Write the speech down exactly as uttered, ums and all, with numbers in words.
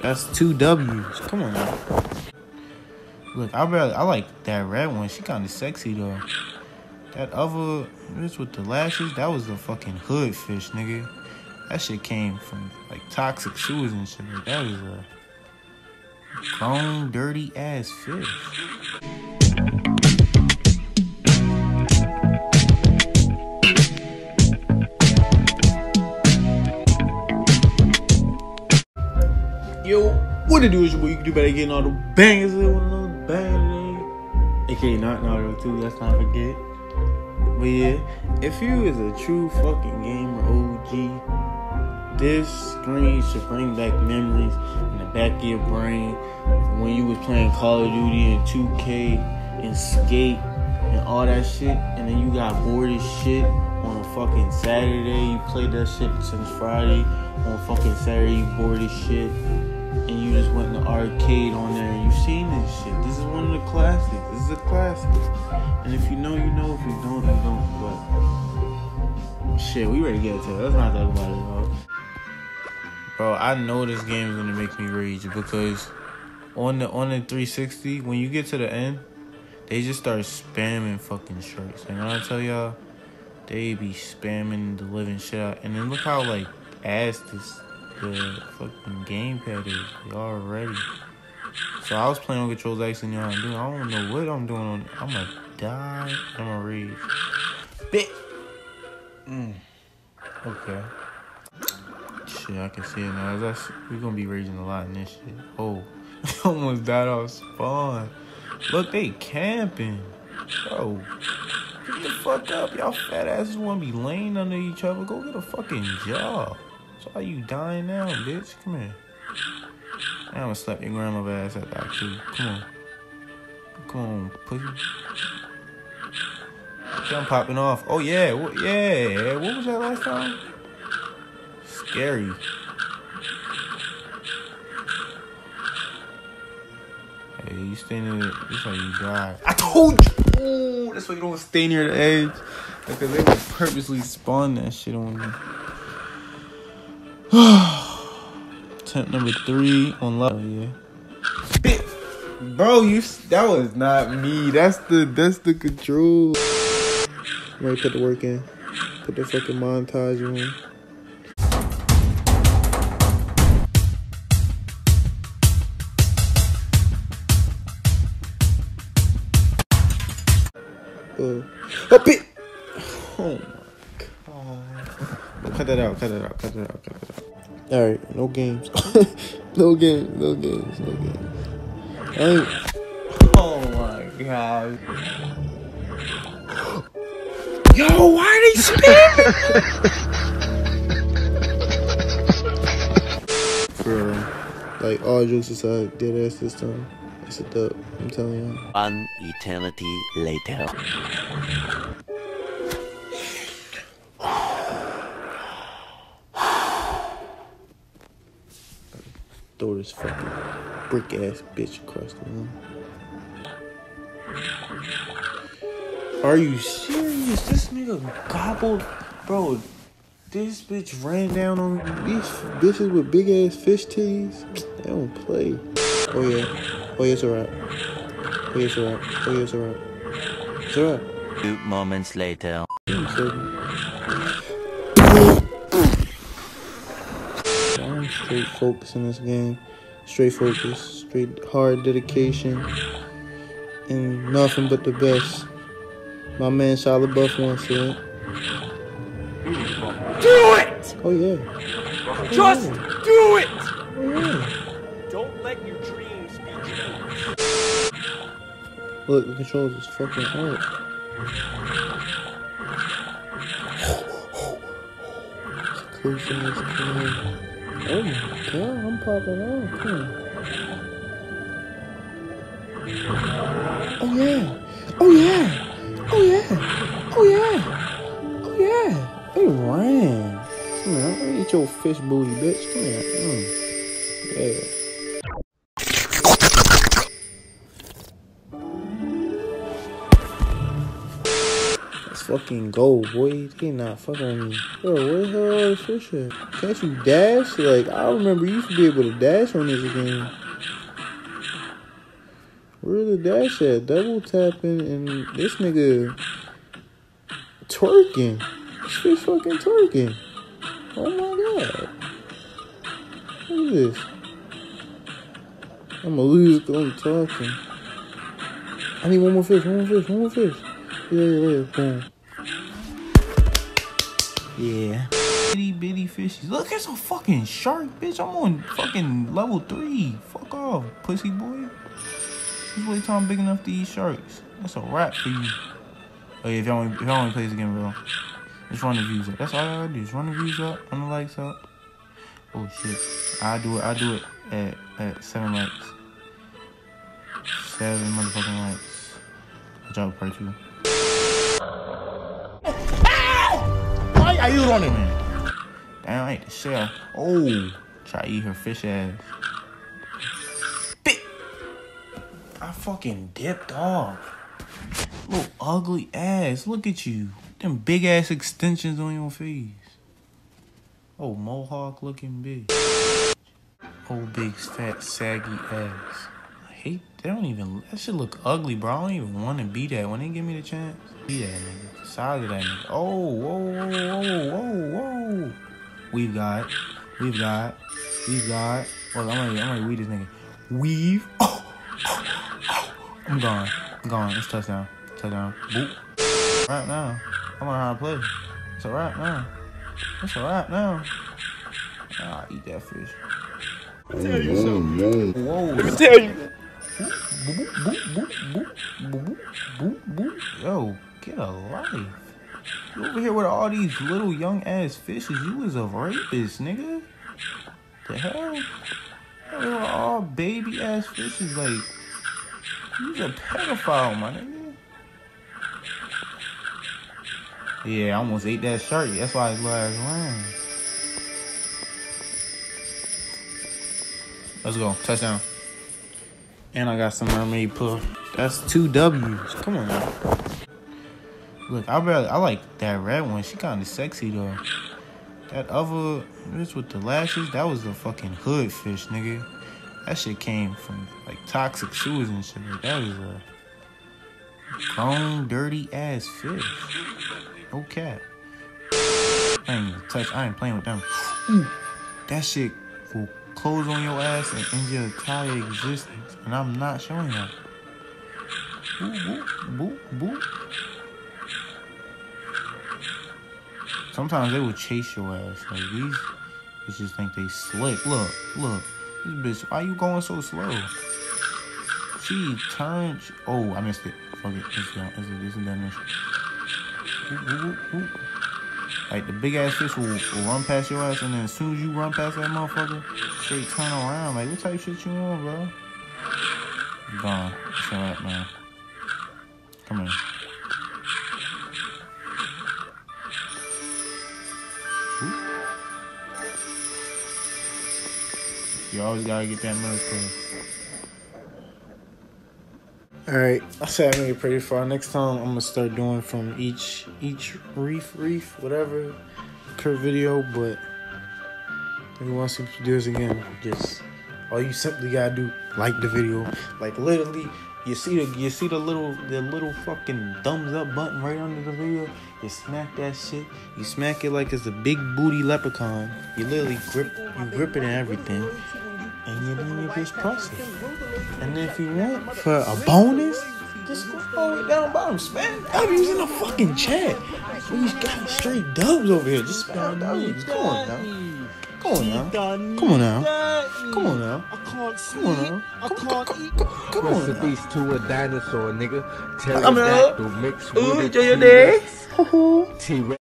That's two W's. Come on. Look, I really, I like that red one. She kind of sexy though. That other bitch with the lashes, that was the fucking hood fish, nigga. That shit came from like toxic shoes and shit. Like, that was a grown, dirty ass fish. Yo, what it do is your boy, you can do better getting all the bangers with another bang. A K A not Naruto too, let's not forget. But yeah, if you is a true fucking gamer O G, this screen should bring back memories in the back of your brain when you was playing Call of Duty and two K and Skate and all that shit, and then you got bored as shit on a fucking Saturday. You played that shit since Friday. On fucking Saturday, you bored as shit. And you just went in the arcade on there and you seen this shit. This is one of the classics. This is a classic. And if you know, you know. If you don't, you don't. But shit, we ready to get into it. Let's not talk about it, bro. Bro, I know this game is gonna make me rage because on the on the three sixty, when you get to the end, they just start spamming fucking shirts. And when I tell y'all, they be spamming the living shit out. And then look how like ass this the fucking gamepad is like, already. So I was playing on controls actually now. I'm doing. I don't know what I'm doing on. I'm gonna die. I'm gonna read. Bit. Mm. Okay. Shit, I can see it now. That's, we're gonna be raging a lot in this shit. Oh, almost died off spawn. Look, they camping. Bro, get the fuck up. Y'all fat asses wanna be laying under each other. Go get a fucking job. So are you dying now, bitch? Come here. I'm gonna slap your grandma's ass at that too. Come on. Come on, pussy. I'm popping off. Oh yeah, what, yeah. What was that last time? Scary. Hey, you standing there. This is how you die. I told you. Ooh, that's why you don't stay near the edge. Because they would purposely spawn that shit on me. Attempt number three on love. Yeah. Bit. Bro, you that was not me. That's the that's the control. I'm ready to put the work in. Put the fucking montage on. Oh, bit. Oh my god. Cut that out, cut that out, cut that out, cut that out. Alright, no games. no games, no games, no games. Hey. Oh my god. Yo, why are they spamming? Bro, like all jokes aside, dead ass this time. It's a dub, I'm telling you. One eternity later. Throw this fucking brick ass bitch across the room. Are you serious? This nigga gobbled, bro. This bitch ran down on me. These bitches with big ass fish titties, they don't play. Oh yeah, oh yeah, it's a wrap. Oh yeah, it's a wrap. Oh yeah, it's a wrap. It's a wrap. Two moments later. Straight focus in this game. Straight focus. Straight hard dedication. And nothing but the best. My man Shia LaBeouf once said. Do it! Oh yeah. Just yeah. do it! Yeah. Don't let your dreams be dreams. Look, the controls is fucking hard. It's close in this game. Oh my god, I'm popping off. Huh? Oh yeah! Oh yeah! Oh yeah! Oh yeah! Oh yeah! They ran. Come here, eat your fish booty, bitch. Come here. Mm. Yeah. That's fucking go, boy. They not fucking me. Bro, where the hell are the fish at? Can't you dash? Like, I remember you used to be able to dash on this game. Where the dash at? Double tapping and this nigga twerking. This fish fucking twerking. Oh my god. Look at this. I'm gonna lose going talking. I need one more fish, one more fish, one more fish. Yeah, yeah, boom. Yeah. Bitty bitty fishies. Look, here's a fucking shark, bitch. I'm on fucking level three. Fuck off, pussy boy. This boy time big enough to eat sharks. That's a wrap for you. Oh yeah, if y'all want to play this game, bro. Just run the views up. That's all I gotta do. Just run the views up, run the likes up. Oh shit. I do it, I do it at, at seven likes. Seven motherfucking likes. Good job, Pertu. Why are you running, man? Damn, I ate the shell. Oh, try to eat her fish ass. Bit. I fucking dipped off. Little ugly ass. Look at you. Them big ass extensions on your face. Oh, mohawk looking big. Oh, big fat saggy ass. I hate. They don't even. That shit look ugly, bro. I don't even want to be that. When they give me the chance, be that nigga. Size of that nigga. Oh, whoa, whoa, whoa, whoa. We've got. We've got. We've got. Well, I'm gonna. I'm gonna weed this nigga. Weave. Oh, oh, oh. I'm gone. I'm gone. It's touchdown. Touchdown. Boop. Right now. I learned how to play. It's a wrap now. It's a wrap now. Ah, eat that fish. Let me tell you something. Whoa. Let me tell you. Boop, boop, boop, boop, boop, boop, boop. Yo, get a life. You over here with all these little young ass fishes. You is a rapist, nigga. The hell? They were all baby ass fishes. Like, you's a pedophile, my nigga. Yeah, I almost ate that shark. That's why his last round. Let's go. Touchdown. And I got some mermaid puff. That's two W's. Come on now. Look, I barely, I like that red one. She kind of sexy, though. That other bitch with the lashes, that was a fucking hood fish, nigga. That shit came from, like, toxic shoes and shit. Like, that was a grown, dirty-ass fish. No cap. I ain't even touch. I ain't playing with them. Ooh, that shit will close on your ass and end your entire existence. And I'm not showing that. Ooh, boop, boop, boop. Sometimes they will chase your ass. Like these bitches think they slick. Look, look. This bitch, why you going so slow? She turned. Oh, I missed it. Fuck it. It's done. It's done. Whoop, whoop, whoop. Like the big ass fish will, will run past your ass, and then as soon as you run past that motherfucker, straight turn around. Like, what type of shit you on, bro? Gone. It's alright, man. Come here. Whoop. You always gotta get that motherfucker. Alright, I said I made it pretty far. Next time I'm gonna start doing from each each reef, reef, whatever, curve video, but if you want to see this again, just all you simply gotta do, like the video. Like literally, you see the you see the little the little fucking thumbs up button right under the video, you smack that shit, you smack it like it's a big booty leprechaun. You literally grip you grip it and everything. And you then you just press it. And if you want for a bonus, just go all the way down bottom. Spam W's in the fucking chat. We got straight dubs over here. Just spam W's. Come on now. Come on now. Come on now. Come on now. Come on now. Come on now. Come on now. Recipes to a dinosaur, nigga. Tell us that to mix with it. T-Rex.